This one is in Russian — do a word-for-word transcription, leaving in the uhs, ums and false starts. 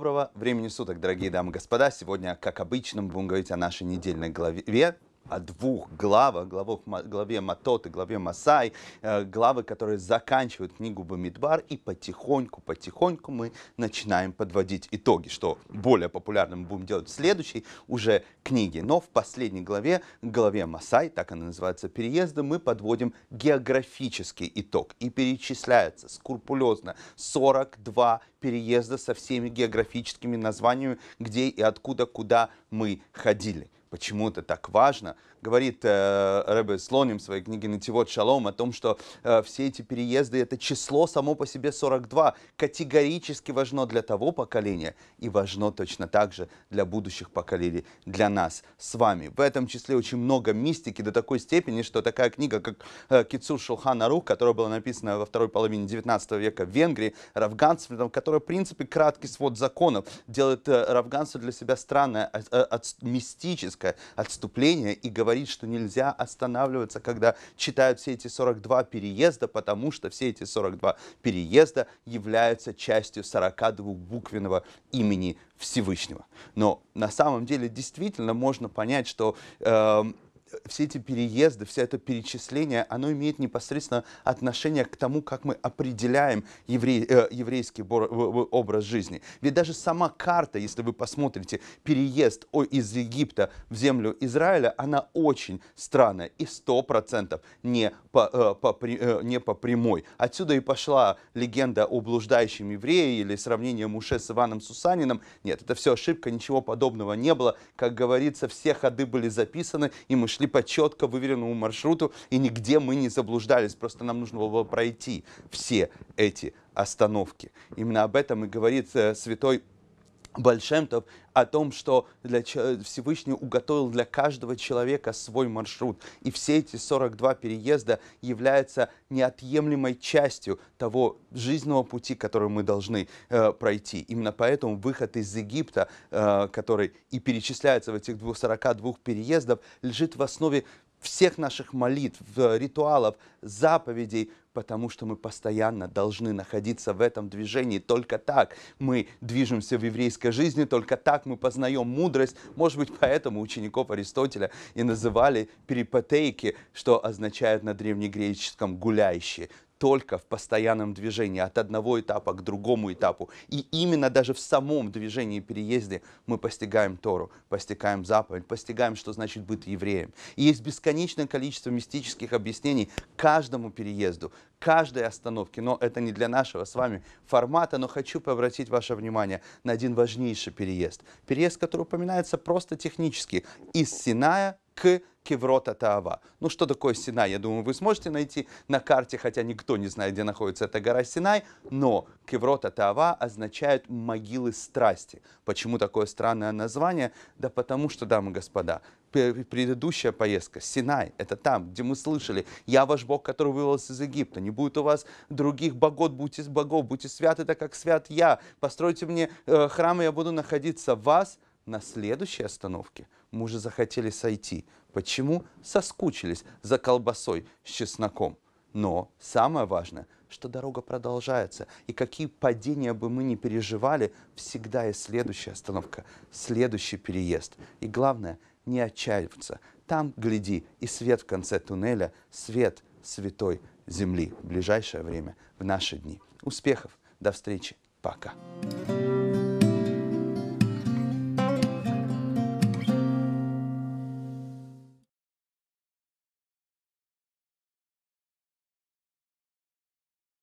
Доброго времени суток, дорогие дамы и господа. Сегодня, как обычно, мы будем говорить о нашей недельной главе, о двух главах, главе Матот и главе Масай, главы, которые заканчивают книгу Бамидбар, и потихоньку-потихоньку мы начинаем подводить итоги, что более популярно мы будем делать в следующей уже книге. Но в последней главе, главе Масай, так она называется, переезда, мы подводим географический итог, и перечисляется скрупулезно сорок два переезда со всеми географическими названиями, где и откуда, куда мы ходили. Почему это так важно? Говорит э, Ребе Слоним в своей книге «Нитивот шалом» о том, что э, все эти переезды, это число само по себе сорок два, категорически важно для того поколения и важно точно так же для будущих поколений, для нас с вами. В этом числе очень много мистики до такой степени, что такая книга, как э, «Китсур Шулхан Арух», которая была написана во второй половине девятнадцатого века в Венгрии, Рафганство, которая в принципе краткий свод законов, делает э, Рафганство для себя странное, э, э, мистическое, отступление и говорит, что нельзя останавливаться, когда читают все эти сорок два переезда, потому что все эти сорок два переезда являются частью сорокадвухбуквенного имени Всевышнего. Но на самом деле действительно можно понять, что э, все эти переезды, все это перечисление, оно имеет непосредственно отношение к тому, как мы определяем еврей, э, еврейский бор, э, образ жизни. Ведь даже сама карта, если вы посмотрите, переезд из Египта в землю Израиля, она очень странная и сто процентов не по, э, по, э, не по прямой. Отсюда и пошла легенда о блуждающем еврее или сравнение Муше с Иваном Сусанином. Нет, это все ошибка, ничего подобного не было. Как говорится, все ходы были записаны, и мы шли по четко выверенному маршруту, и нигде мы не заблуждались, просто нам нужно было пройти все эти остановки. Именно об этом и говорит э, святой Большемтов, о том, что для Всевышний уготовил для каждого человека свой маршрут. И все эти сорок два переезда являются неотъемлемой частью того жизненного пути, который мы должны э, пройти. Именно поэтому выход из Египта, э, который и перечисляется в этих сорок двух переездах, лежит в основе всех наших молитв, ритуалов, заповедей, потому что мы постоянно должны находиться в этом движении. Только так мы движемся в еврейской жизни, только так мы познаем мудрость. Может быть, поэтому учеников Аристотеля и называли перипатетики, что означает на древнегреческом «гуляющие». Только в постоянном движении, от одного этапа к другому этапу. И именно даже в самом движении и переезде мы постигаем Тору, постигаем заповедь, постигаем, что значит быть евреем. И есть бесконечное количество мистических объяснений каждому переезду, каждой остановке. Но это не для нашего с вами формата, но хочу обратить ваше внимание на один важнейший переезд. Переезд, который упоминается просто технически. Из Синая к Кеврота Таава. Ну, что такое Синай? Я думаю, вы сможете найти на карте, хотя никто не знает, где находится эта гора Синай, но Кеврота Таава означает «могилы страсти». Почему такое странное название? Да потому что, дамы и господа, предыдущая поездка, Синай, это там, где мы слышали: «Я ваш Бог, который вывел вас из Египта, не будет у вас других богов, будьте богов, будьте святы, так как свят я, постройте мне э, храм, и я буду находиться в вас». На следующей остановке мы уже захотели сойти. Почему? Соскучились за колбасой с чесноком. Но самое важное, что дорога продолжается. И какие падения бы мы ни переживали, всегда есть следующая остановка, следующий переезд. И главное, не отчаиваться. Там, гляди, и свет в конце туннеля, свет святой земли в ближайшее время, в наши дни. Успехов, до встречи, пока.